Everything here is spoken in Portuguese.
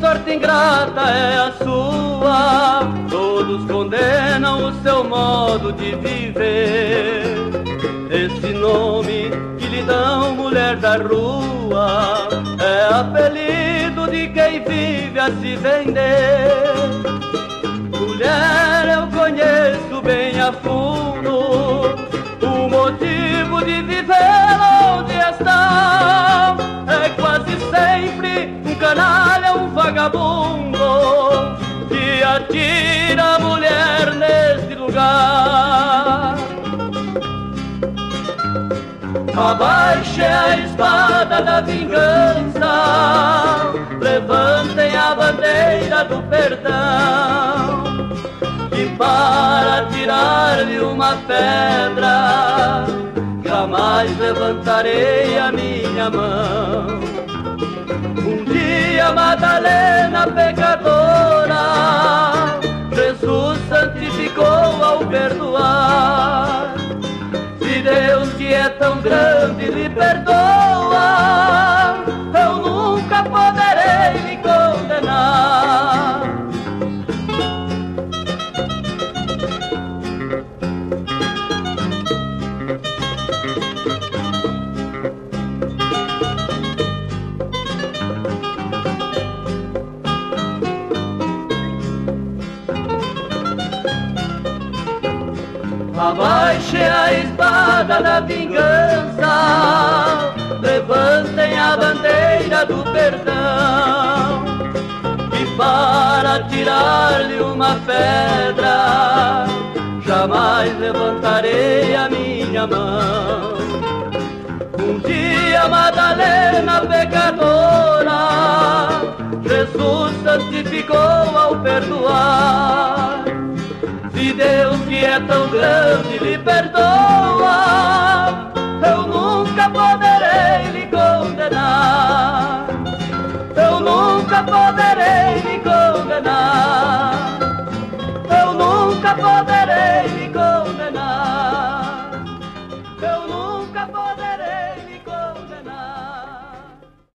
sorte ingrata é a sua. Todos condenam o seu modo de viver. Esse nome que lhe dão mulher da rua é apelido de quem vive a se vender. Mulher eu conheço bem a fundo, o motivo de viver onde está. É quase sempre um canalha, um vagabundo que atira a mulher neste lugar. Abaixe a espada da vingança, levantem a bandeira do perdão, e para tirar-lhe uma pedra, jamais levantarei a minha mão. Um dia Madalena pecadora, Jesus santificou ao perdoar. Se Deus que é tão grande lhe perdoa, eu nunca poderei me condenar. Abaixe a espada da vingança, levantem a bandeira do perdão, e para tirar-lhe uma pedra, jamais levantarei a minha mão. Um dia Madalena pecadora, Jesus santificou ao perdoar. Se Deus que é tão grande lhe perdoa, eu nunca poderei lhe condenar. Eu nunca poderei lhe condenar.